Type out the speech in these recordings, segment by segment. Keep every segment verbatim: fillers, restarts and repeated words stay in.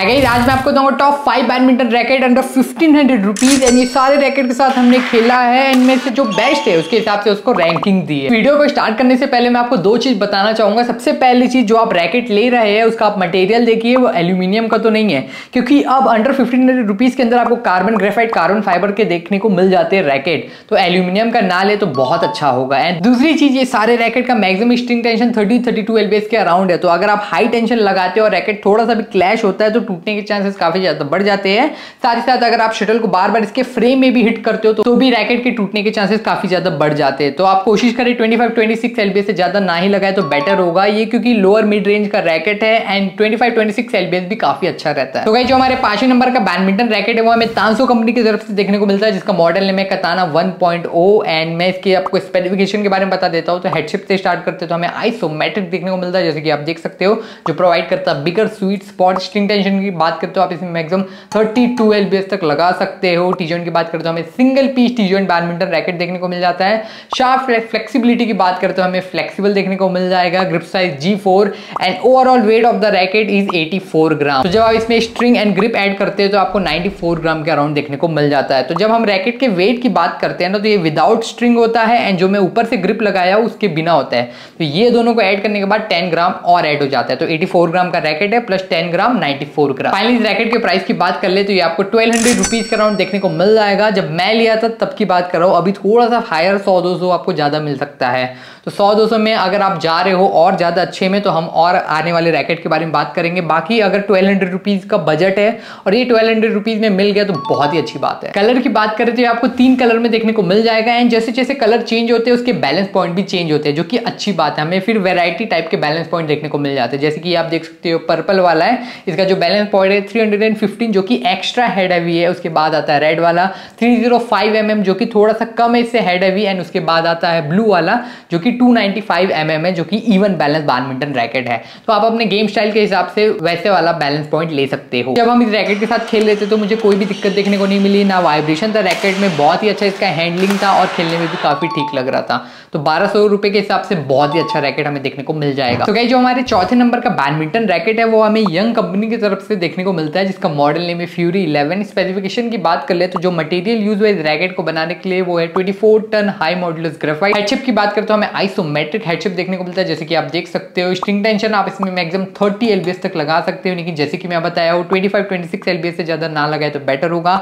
Hi guys, आज मैं आपको दूंगा top five badminton racket under fifteen hundred rupees. And ये सारे रैकेट के साथ हमने खेला है, इनमें से जो बेस्ट है उसके हिसाब से उसको रैंकिंग दी है। वीडियो को स्टार्ट करने से पहले मैं आपको दो चीज बताना चाहूंगा। सबसे पहली चीज, जो आप रैकेट ले रहे हैं उसका आप मटेरियल देखिए, वो एल्यूमिनियम का तो नहीं है, क्योंकि अब अंडर फिफ्टीन हंड्रेड रुपीज के अंदर आपको कार्बन ग्रेफाइट, कार्बन फाइबर के देखने को मिल जाते हैं रैकेट, तो एल्यूमिनियम का ना ले तो बहुत अच्छा होगा। एंड दूसरी चीज, ये सारे रैकेट का maximum string tension thirty thirty two LBS के अराउंड है, तो अगर आप हाई टेंशन लगाते हो और रैकेट थोड़ा सा भी क्लैश होता है तो टूटने के चांसेस काफी ज्यादा बढ़ जाते हैं। साथ ही साथ अगर आप शटल को बार बार इसके फ्रेम में भी हिट करते हो तो भी रैकेट के टूटने के चांसेस काफी ज्यादा बढ़ जाते हैं। तो आप कोशिश करें पच्चीस छब्बीस एलबीएस से ज्यादा ना ही लगाए तो बेटर होगा ये, क्योंकि लोअर मिड रेंज का रैकेट है एंड पच्चीस छब्बीस एलबीएस भी काफी अच्छा रहता है। तो गाइस, जो हमारे पांचवें नंबर का बैडमिंटन रैकेट है वो हमें तांसो कंपनी की तरफ से देखने को मिलता है, जिसका मॉडल नेम है Katana one point O. And मैं इसके आपको स्पेसिफिकेशन के बारे में बता देता हूं। तो हेडशिप से स्टार्ट करते तो हमें आइसोमेट्रिक देखने को मिलता है, जैसे कि आप देख सकते हो, जो प्रोवाइड करता है bigger sweet spot. String tension की बात करते हो आप इसमें मैक्सिमम थर्टी टू एलबीएस तक लगा सकते हो। टी जॉइंट की बात करते हो हमें single piece T joint badminton racket देखने को मिल जाता है। शार्प फ्लेक्सिबिलिटी की बात करते हो हमें फ्लेक्सिबल देखने को मिल जाएगा। Grip size G four and overall weight of the racket is eighty four gram. तो जब आप इसमें स्ट्रिंग एंड ग्रिप ऐड करते हो तो आपको नाइंटी फोर ग्राम के अराउंड देखने को मिल जाता है। तो जब हम रैकेट के वेट की बात करते हैं ना, तो ये विदाउट स्ट्रिंग होता है एंड जो मैं ऊपर से ग्रिप लगाया हूं उसके बिना होता है। तो ये दोनों को ऐड करने के बाद टेन ग्राम और ऐड हो जाता है, तो एटी फोर ग्राम का रैकेट है plus ten gram ninety four gram. Finally racket के प्राइस की बात कर ले तो ये आपको ट्वेल्व हंड्रेड रुपीज के अराउंड देखने को मिल जाएगा। जब मैं लिया था तब की बात कर रहा हूँ, अभी थोड़ा सा हायर सौ दो सौ आपको ज्यादा मिल सकता है। तो सौ दो सौ में अगर आप जा रहे हो और ज्यादा अच्छे में, तो हम और आने वाले रैकेट के बारे में बात करेंगे। बाकी अगर ट्वेल्व हंड्रेड रुपीज का बजट है और ये ट्वेल्व हंड्रेड रुपीज में मिल गया तो बहुत ही अच्छी बात है। कलर की बात करें तो ये आपको तीन कलर में देखने को मिल जाएगा एंड जैसे जैसे कलर चेंज होते हैं उसके बैलेंस पॉइंट भी चेंज होते हैं, जो कि अच्छी बात है। हमें फिर वेराइटी टाइप के बैलेंस पॉइंट देखने को मिल जाते हैं, जैसे कि आप देख सकते हो पर्पल वाला है, इसका जो बैलेंस पॉइंट है थ्री हंड्रेड फिफ्टीन जो कि एक्स्ट्रा हेड हैवी है। उसके बाद आता है रेड वाला थ्री हंड्रेड फाइव एमएम जो कि थोड़ा सा कम है इससे हेड हैवी, एंड उसके बाद आता है ब्लू वाला जो कि टू नाइंटी फाइव एमएम है, जो कि इवन बैलेंस बैडमिंटन रैकेट है। तो आप अपने गेम स्टाइल के हिसाब से वैसे वाला बैलेंस पॉइंट ले सकते हो। जब हम इस रैकेट के साथ खेल लेते तो मुझे कोई भी दिक्कत देखने को नहीं मिली, ना वाइब्रेशन था रैकेट में, बहुत ही अच्छा इसका हैंडलिंग था और खेलने में भी काफी ठीक लग रहा था। तो बारह सौ रुपए के हिसाब से बहुत ही अच्छा रैकेट हमें देखने को मिल जाएगा। तो जो हमारे चौथे नंबर का बैडमिंटन रैकेट है वो हमें यंग कंपनी की तरफ से देखने को मिलता है, जिसका मॉडल नेम है फ्यूरी इलेवन। स्पेसिफिकेशन की बात कर ले तो जो मटेरियल यूज हुआ इस रैकेट को बनाने के लिए वो है twenty four ton high modulus graphite. Head shape की बात करते तो हमें आइसोमेट्रिक हेडशिप देखने को मिलता है, जैसे कि आप देख सकते हो। स्ट्रिंग टेंशन आप इसमें मैक्सिमम थर्टी एलबीएस तक लगा सकते हो, लेकिन जैसे कि मैं बताया हूं twenty five twenty six LBS से ज्यादा ना लगाए तो बेटर होगा।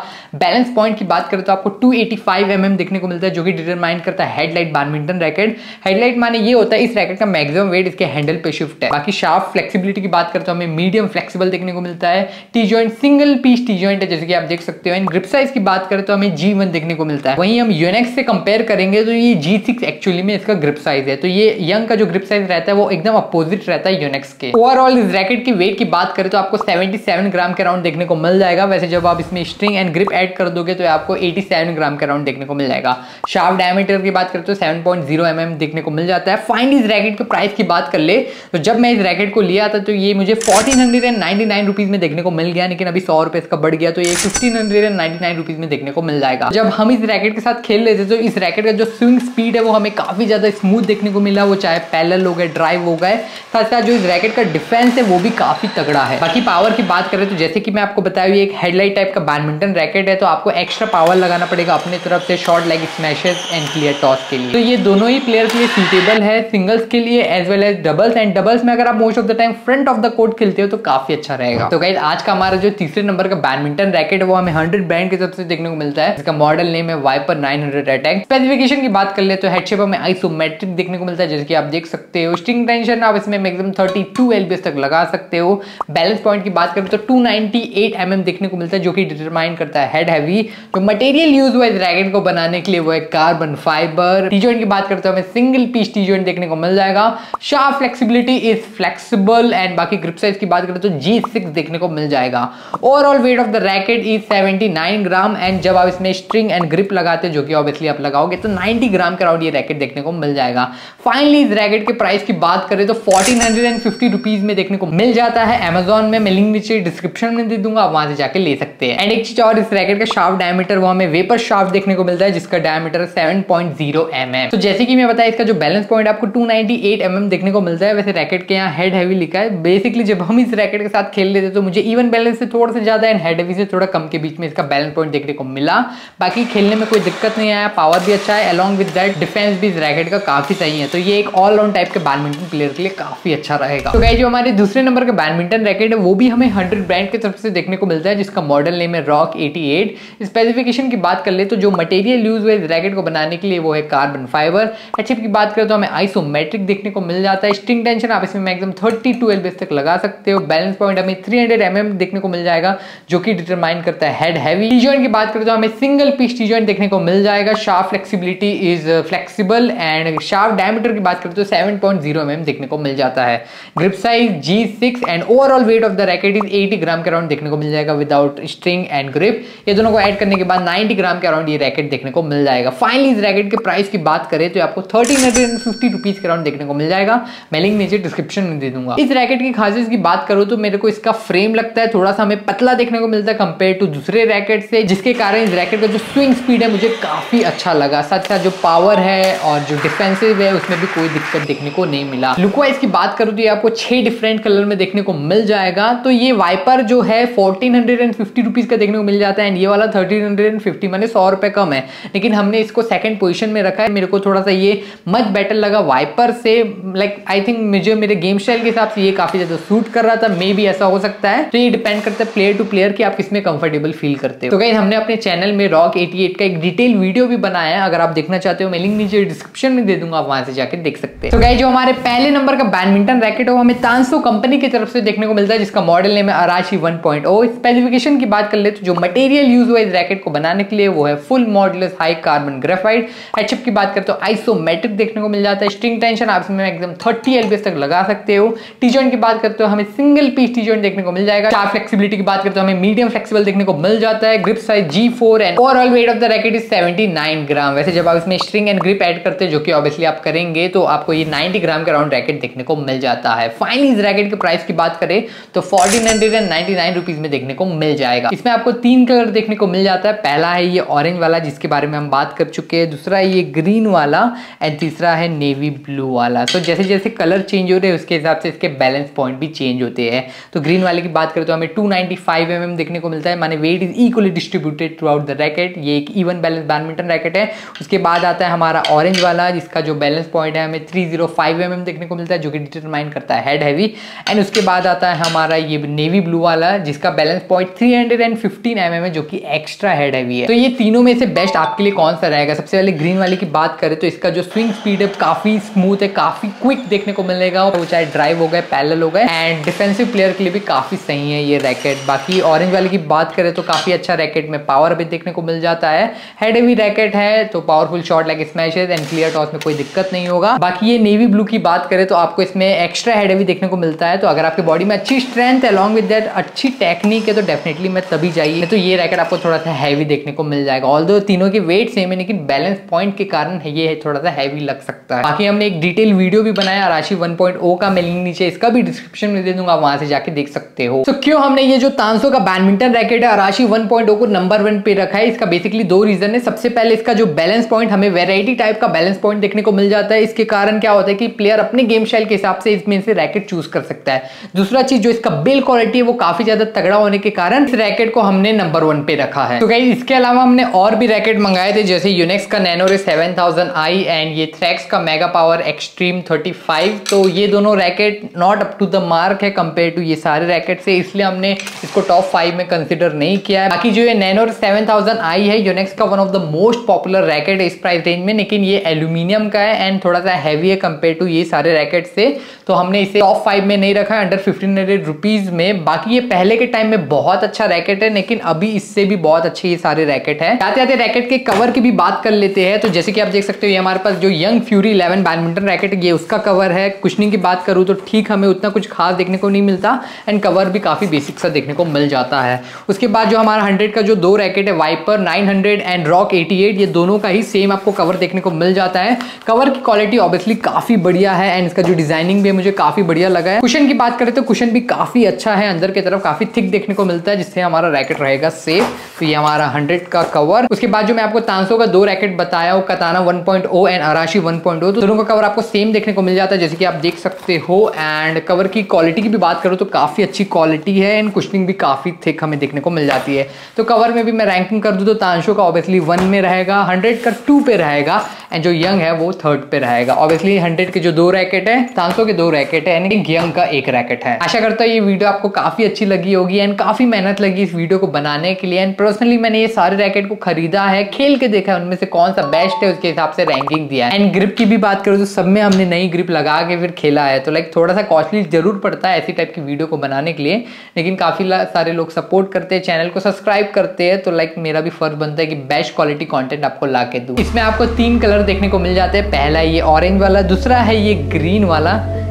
बैलेंस पॉइंट की बात करें तो आपको टू एटी फाइव एमएम देखने को मिलता है, जो कि डिटरमाइन करता है हेडलाइट बैडमिंटन रैकेट। हेडलाइट माने ये होता है इस रैकेट का मैक्सिमम वेट इसके हैंडल पे शिफ्ट है। बाकी शार्प फ्लेक्सिबिलिटी की बात करते हैं हमें मीडियम फ्लेक्सिबल देखने को मिलता है। T joint single piece T joint है, जैसे कि आप देख सकते हो। एंड ग्रिप साइज की बात करें तो हमें जी वन देखने को मिलता है। वहीं हम योनेक्स से कंपेयर करेंगे तो ये जी सिक्स एक्चुअली में इसका ग्रिप साइज है, तो ये यंग का जो ग्रिप साइज रहता है वो एकदम अपोजिट रहता है योनेक्स के। ओवरऑल इस रैकेट की वेट की बात करें तो आपको सेवेंटी सेवन ग्राम के अराउंड देखने को मिल जाएगा। वैसे जब आप इसमें स्ट्रिंग एंड ग्रिप ऐड कर दोगे तो आपको एटी सेवन ग्राम के अराउंड देखने को मिल जाएगा। शार्प डायमीटर की बात करें तो सेवन पॉइंट ज़ीरो एमएम देखने को मिल जाता है। फाइनली इस रैकेट के प्राइस की बात कर ले तो जब मैं इस रैकेट को लिया था तो ये मुझे फोर्टीन नाइंटी नाइन रुपीज में देखने को मिल गया, लेकिन अभी सौ रुपए इसका बढ़ गया तो ये फिफ्टीन नाइंटी नाइन रुपीज में देखने को मिल जाएगा। जब हम इस रैकेट के साथ खेल लेते तो इस रैकेट का जो स्विंग स्पीड है वो हमें काफी ज्यादा स्मूथ देखने को मिला, वो चाहे पैरेलल हो गए, ड्राइव हो गए। साथ साथ जो इस रैकेट का डिफेंस है वो भी काफी तगड़ा है। बाकी पावर की बात करें तो जैसे कि मैं आपको बताया एक हेडलाइट टाइप का बैडमिंटन रैकेट है, तो आपको एक्स्ट्रा पावर लगाना पड़ेगा अपनी तरफ से short leg smashes and clear toss के लिए। तो ये दोनों ही प्लेयर के लिए सूटेबल है, सिंगल्स के लिए as well as doubles. And doubles में अगर आप most of the time front of the court खेलते हो तो काफी अच्छा रहेगा। तो गाइस, आज का हमारा जो तीसरे नंबर का बैडमिंटन रैकेट वो हमें हंड्रेड ब्रांड की तरफ से देखने को मिलता है, इसका मॉडल नेम है Viper nine hundred attack. Specification की बात कर ले तो हेडशिप हमें आइसोमेट्रिक देखने को मिलता है, जैसे कि आप देख सकते हो। स्ट्रिंग टेंशन आप इसमें मैक्सिमम थर्टी टू एलबीएस तक लगा सकते हो। बैलेंस पॉइंट की बात करें तो टू नाइंटी एट एमएम देखने को मिलता है, जो कि डिटरमाइन करता है हेड हैवी। जो मटेरियल यूज हुआ इस रैकेट को बनाने के लिए वो है कार्बन फाइबर। टी जॉइंट की बात करते हैं हमें सिंगल पीस टी जॉइंट देखने को मिल जाएगा। Sharp flexibility is flexible and बाकी ग्रिप साइज की बात करें तो जी सिक्स देखने को मिल जाएगा। Overall weight of the racket is seventy nine gram and जब आप इसमें स्ट्रिंग एंड ग्रिप लगाते हैं, जो कि ऑब्वियसली आप लगाओगे, तो नाइंटी ग्राम के अराउंड ये रैकेट देखने को मिल जाएगा। फाइनली इस रैकेट के प्राइस की बात करें तो फोर्टीन फिफ्टी रुपीज में देखने को मिल जाता है अमेजोन में। मैं लिंक नीचे डिस्क्रिप्शन में दे दूंगा, आप वहां से जाके ले सकते हैं। एंड एक चीज और, इस रैकेट का शार्प डायमीटर वो हमें वेपर शार्प देखने को मिलता है, जिसका diameter seven point zero MM. तो जैसे कि मैं बताया इसका जो बैलेंस पॉइंट आपको टू नाइंटी एट एमएम देखने को मिलता है। वैसे रैकेट के यहाँ हेड हैवी लिखा है। बेसिकली जब हम इस रैकेट के साथ खेल लेते थे तो मुझे इवन बैलेंस से थोड़ा सा ज़्यादा एंड हेड हैवी से थोड़ा कम के बीच में इसका बैलेंस पॉइंट देखने को मिला। बाकी खेलने में कोई दिक्कत नहीं आया, पावर भी अच्छा है, अलॉन्ग विद दैट डिफेंस भी इस रैकेट का काफ़ी सही है। तो ये एक ऑलराउंड टाइप के बैडमिंटन प्लेयर के लिए काफ़ी अच्छा रहेगा। तो गाइस जो हमारे दूसरे नंबर का बैडमिंटन रैकेट है वो भी हमें हंड्रेड ब्रांड की तरफ से देखने को मिलता है, जिसका मॉडल नेम है रॉक अठासी। स्पेसिफिकेशन की बात कर ले तो जो मटेरियल यूज हुआ इस रैकेट को बनाने के लिए वो है कार्बन फाइबर। एचएफ की बात करें तो हमें आइसोमेट्रिक देखने को मिल जाता है। स्ट्रिंग टेंशन आप इसमें मैक्सिमम थर्टी टू एलबीएस तक लगा सकते हो। बैलेंस पॉइंट हमें थ्री हंड्रेड एमएम देखने को मिल जाएगा जो कि डिटरमाइन करता है हेड हैवी। टी जॉइंट की बात करें तो हमें सिंगल पीस टी जॉइंट देखने को मिल जाएगा। Sharp flexibility is flexible and sharp diameter की बात करें तो सेवन पॉइंट ज़ीरो एमएम देखने को मिल जाता है। Grip size G six and overall weight of the racket is eighty gram के अराउंड देखने को मिल जाएगा विदाउट स्ट्रिंग एंड ग्रिप। ये दोनों को ऐड करने के बाद नाइंटी ग्राम के अराउंड ये रैकेट देखने को मिल जाएगा। फाइनली इस रैकेट के प्राइस की बात करें तो आपको thirteen hundred and fifty rupees के अराउंड देखने को मिल जाएगा। मैं लिंक नीचे डिस्क्रिप्शन में दे दूंगा। इस रैकेट की खासियत की बात करो तो मेरे को इसका फ्रेम लगता है थोड़ा सा हमें पतला देखने को मिलता है कंपेयर टू दूसरे रैकेट से, जिसके कारण इस रैकेट का जो स्विंग स्पीड है मुझे काफी अच्छा लगा। साथ साथ जो पावर है और जो डिफेंसिव है उसमें भी कोई दिक्कत देखने को नहीं मिला। लुक वाइज की बात करूँ तो ये आपको छह डिफरेंट कलर में देखने को मिल जाएगा। तो ये वाइपर जो है fourteen hundred and fifty rupees का देखने को मिल जाता है एंड ये वाला थर्टीन हंड्रेड एंड फिफ्टी मैंने सौ रुपए कम है, लेकिन हमने इसको सेकंड पोजीशन में रखा है। मेरे को थोड़ा सा ये मच बेटर लगा वाइपर से। लाइक आई थिंक मुझे मेरे गेम स्टाइल के हिसाब से ये काफी ज्यादा सूट कर रहा था। मे भी ऐसा हो सकता है। तो ये डिपेंड करता है प्लेयर टू प्लेयर कि आप किसमें कंफर्टेबल फील करते हो। तो गाइस हमने अपने चैनल में रॉक अठासी का एक डिटेल वीडियो भी बनाया है, अगर आप देखना चाहते हो मैं लिंक नीचे डिस्क्रिप्शन में दे दूंगा, आप वहां से जाकर देख सकते हैं। तो गाइस जो हमारे पहले नंबर का बैडमिंटन रैकेट है वो हमें तांसो कंपनी की तरफ से देखने को मिलता है, जिसका मॉडल नेम है Arashi one point zero. Specification की बात कर ले तो जो मटेरियल यूज हुआ इस रैकेट को बनाने के लिए वो है full modulus high carbon graphite. HF की बात करें तो आइसोमेट्रिक देखने को मिल जाता है। स्ट्रिंग टेंशन आप इसमें एकदम थर्टी एलबीएस तक लगा सकते हो। टी जॉइंट की बात करते हो हमें सिंगल पीस टी जॉइंट देखने को मिल जाएगा। शार्प फ्लेक्सिबिलिटी की बात करते हो हमें मीडियम फ्लेक्सिबल देखने को मिल जाता है। Grip size G four and overall weight of the racket is seventy nine gram. वैसे जब आप इसमें स्ट्रिंग एंड ग्रिप ऐड करते हैं जो कि ऑब्वियसली आप करेंगे तो आपको ये नाइंटी ग्राम के अराउंड रैकेट देखने को मिल जाता है। फाइनली इस रैकेट के प्राइस की बात करें तो fourteen hundred and ninety nine rupees में देखने को मिल जाएगा। इसमें आपको तीन कलर देखने को मिल जाता है। पहला है ये ऑरेंज वाला जिसके बारे में हम बात कर चुके हैं, दूसरा ये ग्रीन वाला एंड तीसरा है नेवी ब्लू वाला। तो जैसे जैसे कलर चेंज हो रहे हैं उसके हिसाब से इसके बैलेंस पॉइंट भी चेंज होते हैं। तो ग्रीन वाले की बात करें तो हमें टू नाइंटी फाइव एमएम देखने को मिलता है, माने weight is equally distributed throughout the racket. ये एक इवन बैलेंस बैडमिंटन रैकेट है। उसके बाद आता है हमारा ऑरेंज वाला जिसका जो बैलेंस पॉइंट है हमें थ्री हंड्रेड फाइव एमएम देखने को मिलता है जो कि डिटरमाइन करता है हेड हैवी। एंड उसके बाद आता है हमारा ये नेवी ब्लू वाला जिसका balance point three hundred fifteen MM है जो कि एक्स्ट्रा हेड हैवी है। तो ये तीनों में से बेस्ट आपके लिए कौन सा रहेगा? सबसे पहले ग्रीन वाले की बात करें तो इसका जो स्विंग स्पीड है काफी स्मूथ है, काफी क्विक देखने को मिलेगा। वो चाहे ड्राइव हो गए, पैरेलल हो गए एंड डिफेंसिव प्लेयर के लिए भी काफी सही है ये रैकेट। बाकी ऑरेंज वाले की बात करें तो काफी अच्छा रैकेट में पावर भी देखने को मिल जाता है। हेड हैवी रैकेट है तो powerful shot like smashes and clear toss में कोई दिक्कत नहीं होगा। बाकी ये नेवी ब्लू की बात करें तो आपको इसमें एक्स्ट्रा हेड हैवी देखने को मिलता है। तो अगर आपके बॉडी में अच्छी स्ट्रेंथ अलॉन्ग विद दैट अच्छी टेक्निक है तो डेफिनेटली मैं तभी जाइए। तो ये रैकेट आपको थोड़ा सा हैवी देखने को मिल जाएगा। ऑल्दो तीनों के वेट सेम है लेकिन बैलेंस पॉइंट के कारण ये थोड़ा सा हैवी लग सकता है। बाकी हमने एक डिटेल वीडियो भी बनाया अराशी वन पॉइंट ज़ीरो का, मैं लिंक नीचे इसका भी डिस्क्रिप्शन में दे दूंगा, वहां से जाके देख सकते हो। तो so, क्यों हमने ये जो तांसो का बैडमिंटन रैकेट है अराशी वन पॉइंट ज़ीरो को नंबर वन पे रखा है? इसका बेसिकली दो रीजन है। सबसे पहले इसका जो बैलेंस पॉइंट हमें वेराइटी टाइप का बैलेंस पॉइंट देखने को मिल जाता है। इसके कारण क्या होता है कि प्लेयर अपने गेम स्टाइल के हिसाब से इसमें से रैकेट चूज कर सकता है। दूसरा चीज जो इसका बिल्ड क्वालिटी है वो काफी ज्यादा तगड़ा होने के कारण इस रैकेट को हमने नंबर वन पे रखा है। तो so, गाइस इसके अलावा हमने और भी रैकेट मंगाए थे जैसे यूनेक्स का Nano seven thousand I and ये थ्रेक्स का mega power extreme thirty five. तो ये दोनों racket not up to the mark है कंपेयर टू ये सारे रैकेट से, इसलिए हमने इसको टॉप फाइव में कंसिडर नहीं किया है। बाकी जो ये नैनो सेवन थाउज़ेंड आई है यूनेक्स का one of the most popular racket इस प्राइस रेंज में, लेकिन ये एल्यूमिनियम का है एंड थोड़ा सा हैवी है कंपेयर टू ये सारे रैकेट से, तो हमने इसे टॉप फाइव में नहीं रखा है अंडर फिफ्टीन हंड्रेड रुपीज में। बाकी ये पहले के टाइम में बहुत अच्छा रैकेट है लेकिन अभी इससे भी बहुत अच्छे ये सारे रैकेट है। आते आते रैकेट के कवर की भी बात कर लेते हैं। तो जैसे कि आप देख सकते हो ये हमारे पास जो young Fury eleven badminton racket ये उसका कवर है। कुशनिंग की बात करूँ तो ठीक हमें उतना कुछ खास देखने को नहीं मिलता एंड कवर भी काफ़ी बेसिक सा देखने को मिल जाता है। उसके बाद जो हमारा हंड्रेड का जो दो रैकेट है Viper nine hundred and Rock अठासी, ये दोनों का ही सेम आपको कवर देखने को मिल जाता है। कवर की क्वालिटी ऑब्वियसली काफ़ी बढ़िया है एंड इसका जो डिजाइनिंग भी मुझे काफ़ी बढ़िया लगा है। कुशन की बात करें तो कुशन भी काफ़ी अच्छा है, अंदर की तरफ काफ़ी थिक देखने को मिलता है जिससे हमारा रैकेट रहेगा सेफ। तो ये हमारा हंड्रेड का कवर। उसके बाद जो मैं आपको तांसो का दो रैकेट बताया हूँ Katana one point zero and Arashi one point zero, तो दोनों का कवर आपको सेम देखने को मिल जाता है जैसे कि आप देख सकते हो। एंड कवर की क्वालिटी की भी बात करो तो काफी अच्छी अच्छी क्वालिटी है एंड कुशनिंग भी काफ़ी थिक हमें देखने को मिल जाती है। तो कवर में भी मैं रैंकिंग कर दूँ तो तांशो का ऑब्वियसली वन में रहेगा, हंड्रेड का टू पे रहेगा एंड जो यंग है वो थर्ड पे रहेगा। ऑब्वियसली हंड्रेड के जो दो रैकेट है, तांशो के दो रैकेट है, यानी यंग का एक रैकेट है। आशा करता हूँ ये वीडियो आपको काफ़ी अच्छी लगी होगी एंड काफ़ी मेहनत लगी इस वीडियो को बनाने के लिए। एंड पर्सनली मैंने ये सारे रैकेट को खरीदा है, खेल के देखा है उनमें से कौन सा बेस्ट है, उसके हिसाब से रैंकिंग दिया है। एंड ग्रिप की भी बात करूँ तो सब में हमने नई ग्रिप लगा के फिर खेला है, तो लाइक थोड़ा सा कॉस्टली जरूर पड़ता है ऐसी टाइप की वीडियो को बनाने के लिए, लेकिन काफ़ी सारे लोग सपोर्ट करते हैं, चैनल को सब्सक्राइब करते हैं, तो लाइक मेरा भी फर्ज बनता है कि बेस्ट क्वालिटी कंटेंट आपको ला के दूँ। इसमें आपको तीन कलर देखने को मिल जाते हैं, पहला ये ऑरेंज वाला, दूसरा है ये ग्रीन वाला